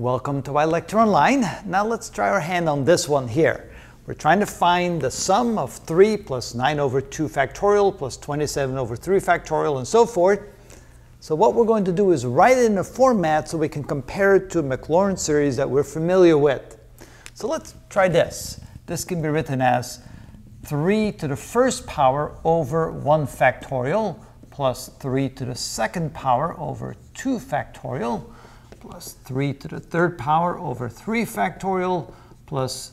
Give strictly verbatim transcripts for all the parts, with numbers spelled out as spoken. Welcome to our lecture online. Now let's try our hand on this one here. We're trying to find the sum of three plus nine over two factorial plus twenty-seven over three factorial and so forth. So what we're going to do is write it in a format so we can compare it to a Maclaurin series that we're familiar with. So let's try this. This can be written as three to the first power over one factorial plus three to the second power over two factorial plus three to the third power over three factorial plus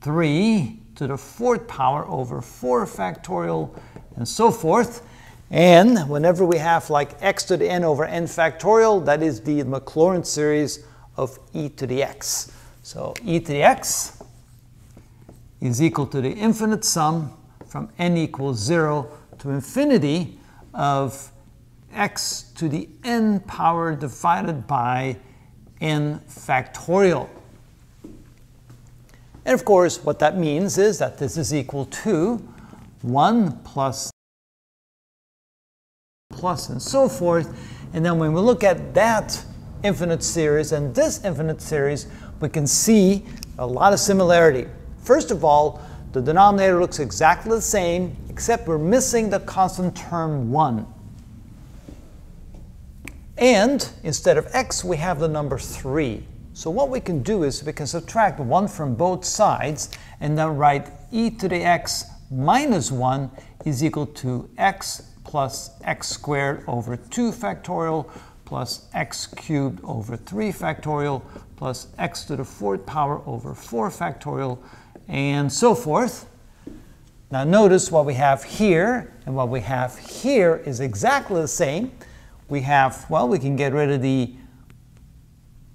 three to the fourth power over four factorial and so forth. And whenever we have like x to the n over n factorial, that is the Maclaurin series of e to the x. So e to the x is equal to the infinite sum from n equals zero to infinity of x to the n power divided by n factorial. And of course, what that means is that this is equal to one plus plus and so forth. And then when we look at that infinite series and this infinite series, we can see a lot of similarity. First of all, the denominator looks exactly the same, except we're missing the constant term one. And instead of x, we have the number three. So what we can do is we can subtract one from both sides and then write e to the x minus one is equal to x plus x squared over two factorial plus x cubed over three factorial plus x to the fourth power over four factorial and so forth. Now notice what we have here and what we have here is exactly the same. We have, well, we can get rid of the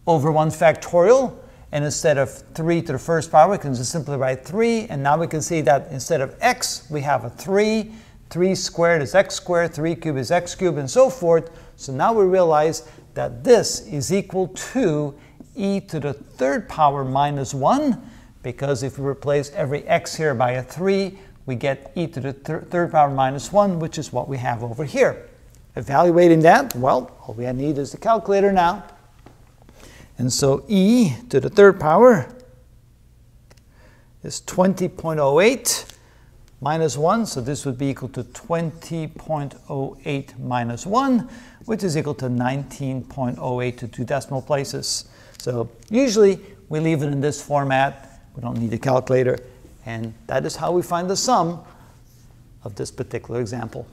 over one factorial, and instead of three to the first power, we can just simply write three, and now we can see that instead of x, we have a three, three squared is x squared, three cubed is x cubed, and so forth. So now we realize that this is equal to e to the third power minus one, because if we replace every x here by a three, we get e to the thir third power minus one, which is what we have over here. Evaluating that, well, all we need is the calculator now. And so e to the third power is twenty point zero eight minus one. So this would be equal to twenty point zero eight minus one, which is equal to nineteen point zero eight to two decimal places. So usually we leave it in this format. We don't need a calculator. And that is how we find the sum of this particular example.